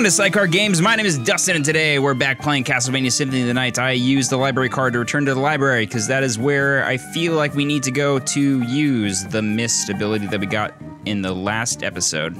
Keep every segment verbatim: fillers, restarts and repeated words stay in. Welcome to Sidecar Games. My name is Dustin, and today we're back playing Castlevania Symphony of the Night. I used the library card to return to the library, because that is where I feel like we need to go to use the mist ability that we got in the last episode.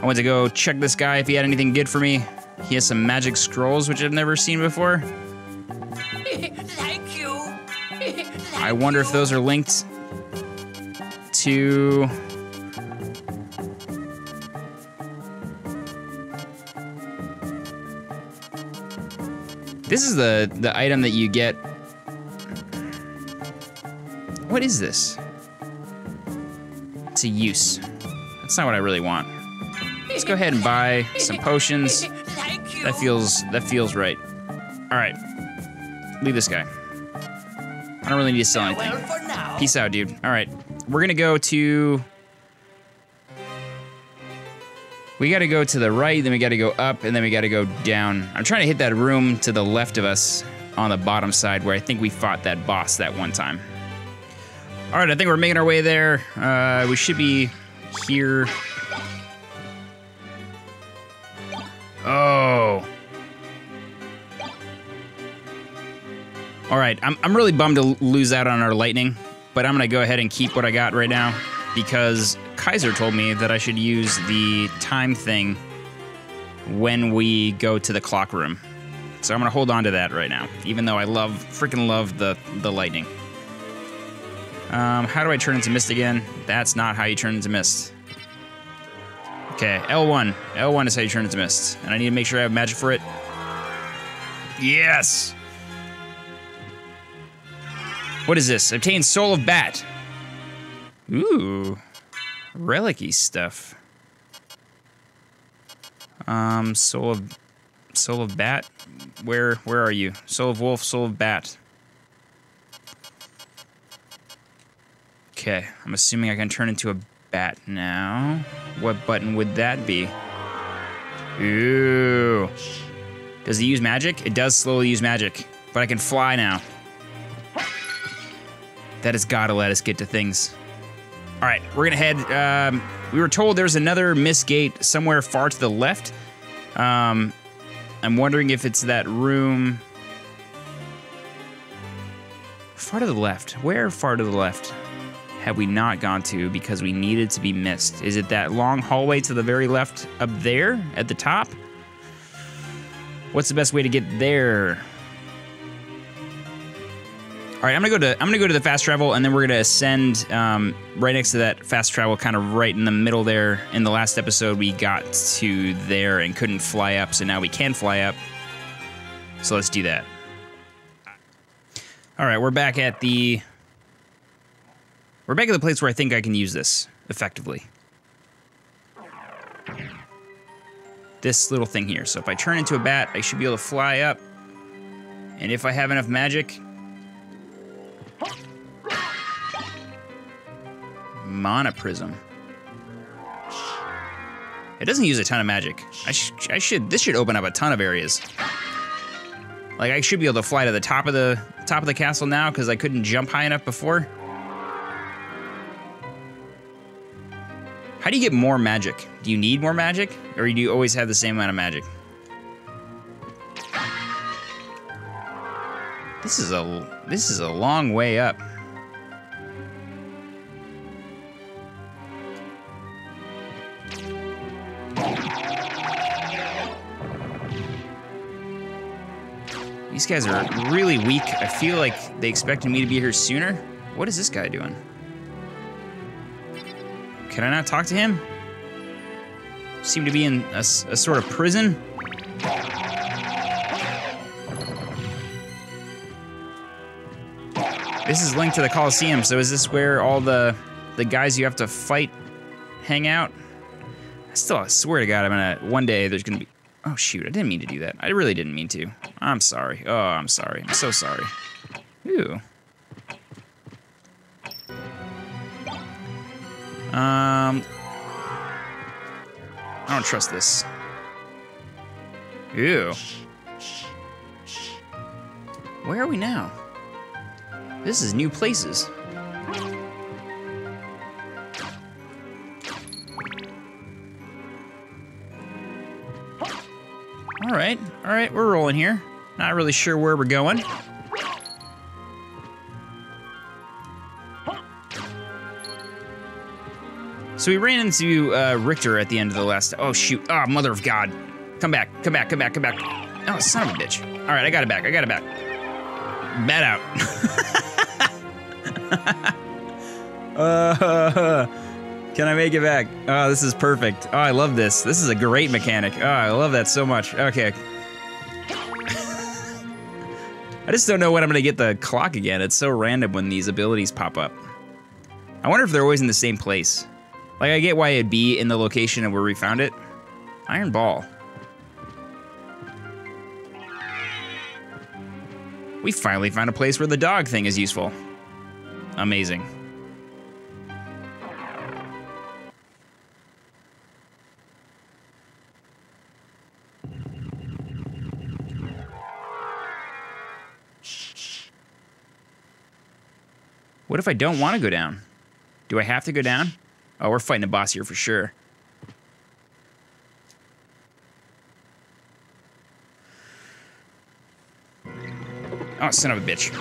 I went to go check this guy if he had anything good for me. He has some magic scrolls, which I've never seen before. Like you. Like I wonder you. if those are linked to... This is the, the item that you get. What is this? It's a use. That's not what I really want. Let's go ahead and buy some potions. That feels, that feels right. All right, leave this guy. I don't really need to sell anything. Peace out, dude. All right, we're gonna go to... We gotta go to the right, then we gotta go up, and then we gotta go down. I'm trying to hit that room to the left of us on the bottom side where I think we fought that boss that one time. All right, I think we're making our way there. Uh, we should be here. Oh. All right, I'm, I'm really bummed to lose out on our lightning, but I'm gonna go ahead and keep what I got right now, because Kaiser told me that I should use the time thing when we go to the clock room. So I'm gonna hold on to that right now, even though I love, freaking love the, the lightning. Um, how do I turn into mist again? That's not how you turn into mist. Okay, L one. L one is how you turn into mist. And I need to make sure I have magic for it. Yes! What is this? Obtain Soul of Bat. Ooh. Relic-y stuff. Um, soul of, soul of bat. Where, where are you? Soul of wolf, soul of bat. Okay, I'm assuming I can turn into a bat now. What button would that be? Ooh. Does it use magic? It does slowly use magic, but I can fly now. That has gotta let us get to things. All right, we're gonna head, um, we were told there's another mist gate somewhere far to the left. Um, I'm wondering if it's that room. Far to the left, where far to the left have we not gone to because we needed to be missed? Is it that long hallway to the very left up there at the top? What's the best way to get there? All right, I'm gonna go to I'm gonna go to the fast travel, and then we're gonna ascend um, right next to that fast travel, kind of right in the middle there. In the last episode, we got to there and couldn't fly up, so now we can fly up. So let's do that. All right, we're back at the we're back at the place where I think I can use this effectively. This little thing here. So if I turn into a bat, I should be able to fly up, and if I have enough magic. Monoprism. It doesn't use a ton of magic. I, sh I should. This should open up a ton of areas. Like I should be able to fly to the top of the top of the castle now because I couldn't jump high enough before. How do you get more magic? Do you need more magic, or do you always have the same amount of magic? This is a this is a long way up. These guys are really weak. I feel like they expected me to be here sooner. What is this guy doing? Can I not talk to him? Seem to be in a, a sort of prison. This is linked to the Colosseum, so is this where all the, the guys you have to fight hang out? I still I swear to God, I'm gonna, one day there's gonna be... Oh, shoot, I didn't mean to do that. I really didn't mean to. I'm sorry. Oh, I'm sorry. I'm so sorry. Ooh. Um. I don't trust this. Ew. Where are we now? This is new places. All right, all right, we're rolling here. Not really sure where we're going. So we ran into uh, Richter at the end of the last, oh shoot, oh mother of God. Come back, come back, come back, come back. Oh, son of a bitch. All right, I got it back, I got it back. Bat out. uh, can I make it back? Oh, this is perfect. Oh, I love this. This is a great mechanic. Oh, I love that so much. Okay. I just don't know when I'm gonna get the clock again. It's so random when these abilities pop up. I wonder if they're always in the same place. Like, I get why it'd be in the location of where we found it. Iron ball. We finally found a place where the dog thing is useful. Amazing. What if I don't want to go down? Do I have to go down? Oh, we're fighting a boss here for sure. Oh, son of a bitch.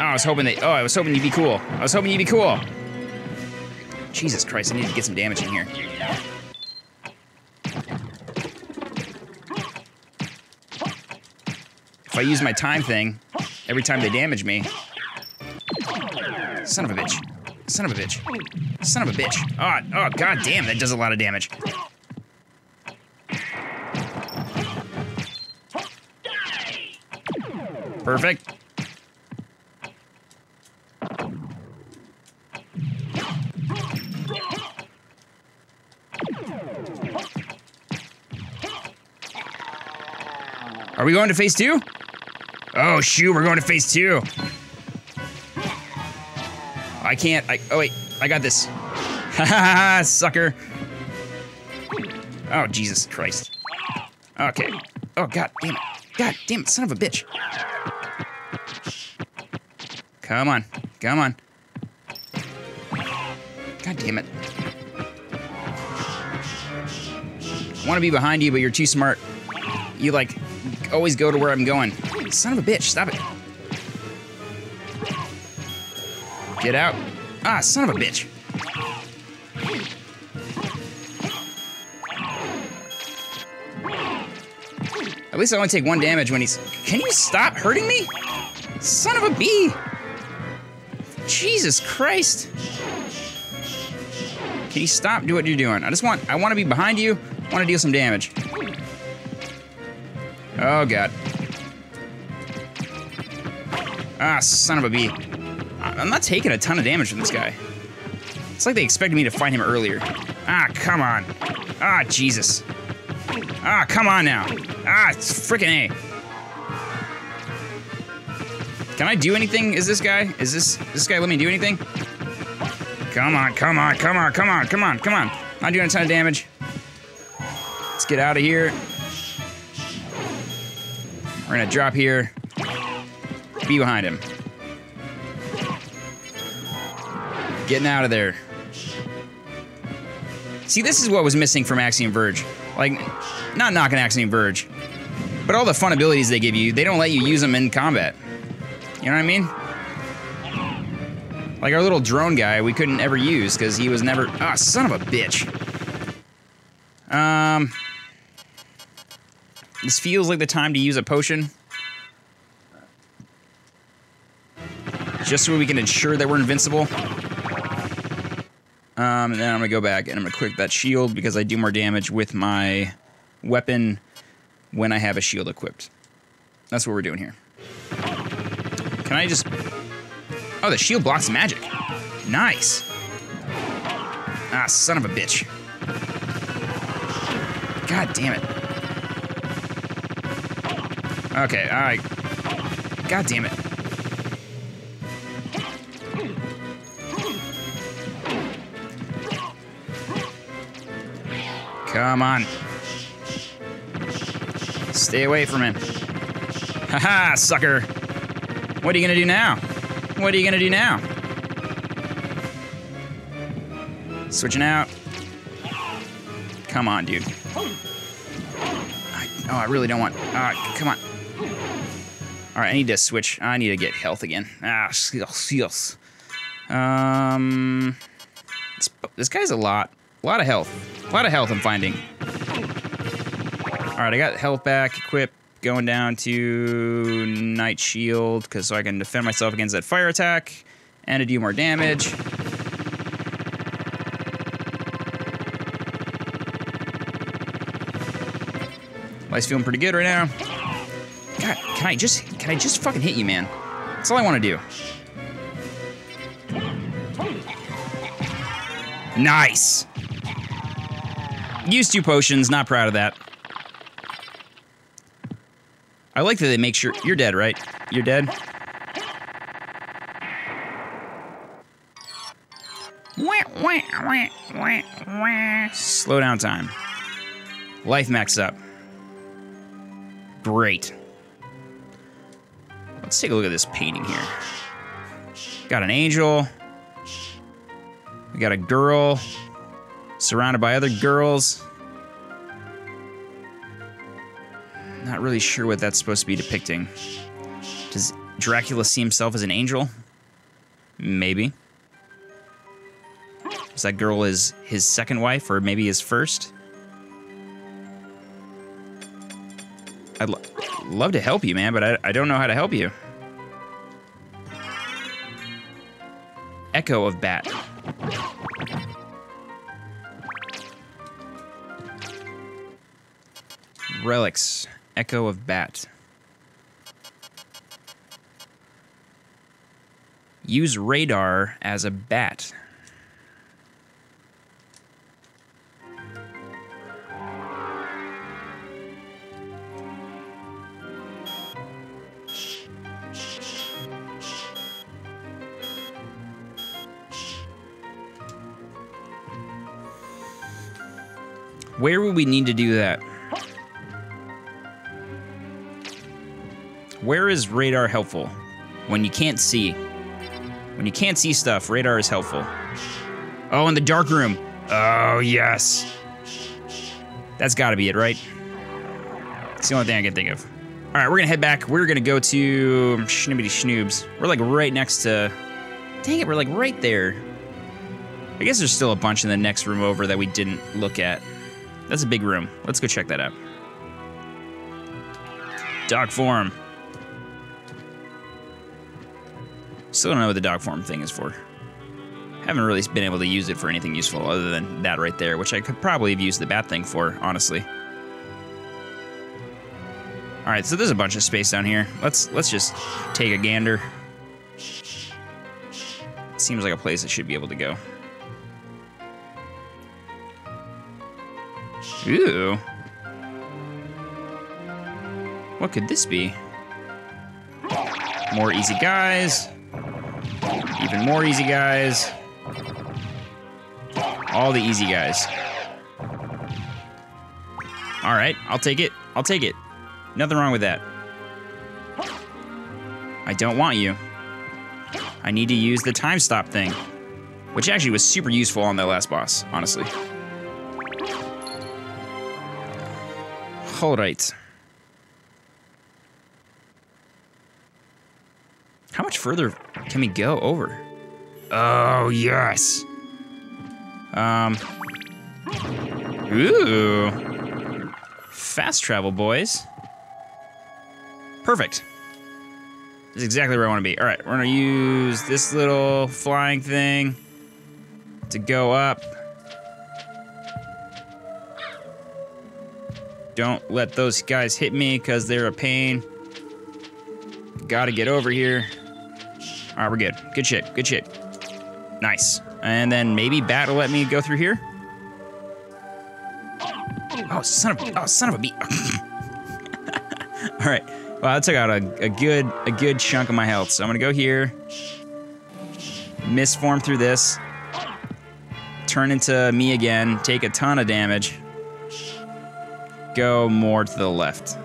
Oh, I was hoping they, oh, I was hoping you'd be cool. I was hoping you'd be cool. Jesus Christ, I need to get some damage in here. If I use my time thing, every time they damage me. Son of a bitch. Son of a bitch. Son of a bitch. Oh, oh, god damn, that does a lot of damage. Perfect. Are we going to phase two? Oh shoot, we're going to phase two. I can't, I, oh wait, I got this. Ha ha ha, sucker. Oh, Jesus Christ. Okay. Oh, god damn it. God damn it, son of a bitch. Come on, come on. God damn it. I want to be behind you, but you're too smart. You like, always go to where I'm going. Son of a bitch, stop it. Get out. Ah, son of a bitch. At least I only take one damage when he's... Can you stop hurting me? Son of a bee! Jesus Christ! Can you stop? Do what you're doing. I just want... I want to be behind you. I want to deal some damage. Oh, God. Ah, son of a bee. I'm not taking a ton of damage from this guy. It's like they expected me to find him earlier. Ah, come on. Ah, Jesus. Ah, come on now. Ah, it's frickin' A. Can I do anything? Is this guy? Is this, is this guy let me do anything? Come on, come on, come on, come on, come on, come on. Not doing a ton of damage. Let's get out of here. We're gonna drop here. Be behind him. Getting out of there. See, this is what was missing from Axiom Verge. Like, not knocking Axiom Verge, but all the fun abilities they give you, they don't let you use them in combat. You know what I mean? Like our little drone guy, we couldn't ever use because he was never. Ah, son of a bitch. Um, this feels like the time to use a potion. Just so we can ensure that we're invincible. Um, and then I'm gonna go back and I'm gonna equip that shield because I do more damage with my weapon when I have a shield equipped. That's what we're doing here. Can I just... Oh, the shield blocks magic. Nice. Ah, son of a bitch. God damn it. Okay, all right. God damn it. Come on. Stay away from him. Haha, sucker. What are you gonna do now? What are you gonna do now? Switching out. Come on, dude. I, Oh, I really don't want... All right, come on. All right, I need to switch. I need to get health again. Ah, skills. Um, it's, this guy's a lot. A lot of health. A lot of health I'm finding. All right, I got health back, equip, going down to Night Shield, because so I can defend myself against that fire attack and to do more damage. Life's feeling pretty good right now. God, can I just, can I just fucking hit you, man? That's all I want to do. Nice. Used two potions, not proud of that. I like that they make sure you're dead, right? You're dead? Slow down time. Life max up. Great. Let's take a look at this painting here. Got an angel. We got a girl surrounded by other girls. Not really sure what that's supposed to be depicting. Does Dracula see himself as an angel? Maybe. Is that girl is his second wife, or maybe his first? I'd lo love to help you, man, but I, I don't know how to help you. Echo of Bat. Relics. Echo of Bat. Use radar as a bat. Where would we need to do that? Where is radar helpful? When you can't see. When you can't see stuff, radar is helpful. Oh, in the dark room. Oh, yes. That's gotta be it, right? It's the only thing I can think of. All right, we're gonna head back. We're gonna go to Schnibbity Schnoobs. We're like right next to, dang it, we're like right there. I guess there's still a bunch in the next room over that we didn't look at. That's a big room. Let's go check that out. Dog form. Still don't know what the dog form thing is for. Haven't really been able to use it for anything useful other than that right there, which I could probably have used the bat thing for, honestly. All right, so there's a bunch of space down here. Let's let's just take a gander. Seems like a place I should be able to go. Ooh. What could this be? More easy guys. Even more easy guys. All the easy guys. All right, I'll take it. I'll take it. Nothing wrong with that. I don't want you. I need to use the time stop thing, which actually was super useful on that last boss, honestly. All right. How much further can we go over? Oh, yes. Um. Ooh. Fast travel, boys. Perfect. This is exactly where I want to be. All right, we're gonna use this little flying thing to go up. Don't let those guys hit me, because they're a pain. Gotta get over here. All right, we're good. Good shape, good shape. Nice. And then maybe Bat will let me go through here? Oh, son of a, oh, son of a beat. All right, well, I took out a, a, good, a good chunk of my health, so I'm gonna go here. Misform through this. Turn into me again, take a ton of damage. Go more to the left.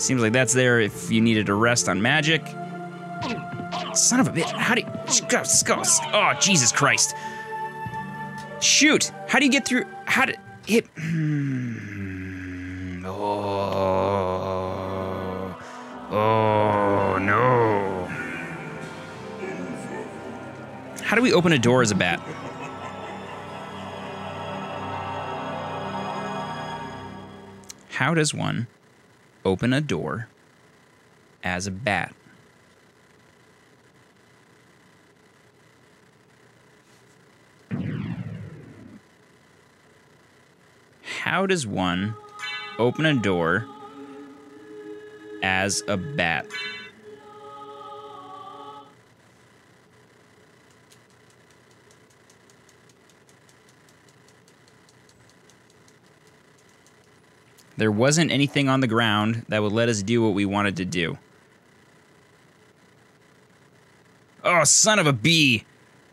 Seems like that's there if you needed to rest on magic. Son of a bitch, how do you... Oh, Jesus Christ. Shoot, how do you get through... How did it? Hmm, oh, oh no! How do we open a door as a bat? How does one open a door as a bat? How does one open a door as a bat? There wasn't anything on the ground that would let us do what we wanted to do. Oh, son of a bee!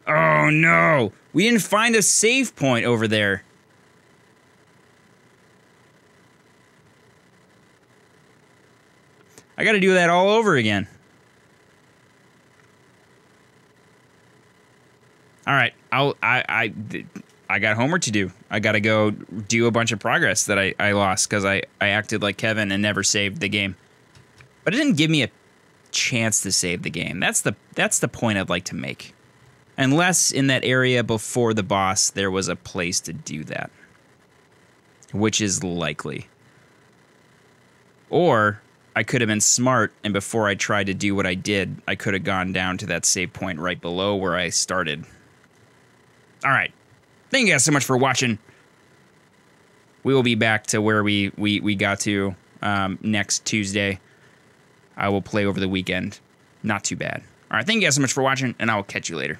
Oh no! We didn't find a save point over there. I gotta do that all over again. All right, I'll, I, I, I got homework to do. I gotta go do a bunch of progress that I, I lost because I, I acted like Kevin and never saved the game. But it didn't give me a chance to save the game. That's the, that's the point I'd like to make. Unless in that area before the boss, there was a place to do that, which is likely. Or I could have been smart, and before I tried to do what I did, I could have gone down to that save point right below where I started. All right. Thank you guys so much for watching. We will be back to where we, we, we got to um, next Tuesday. I will play over the weekend. Not too bad. All right. Thank you guys so much for watching, and I will catch you later.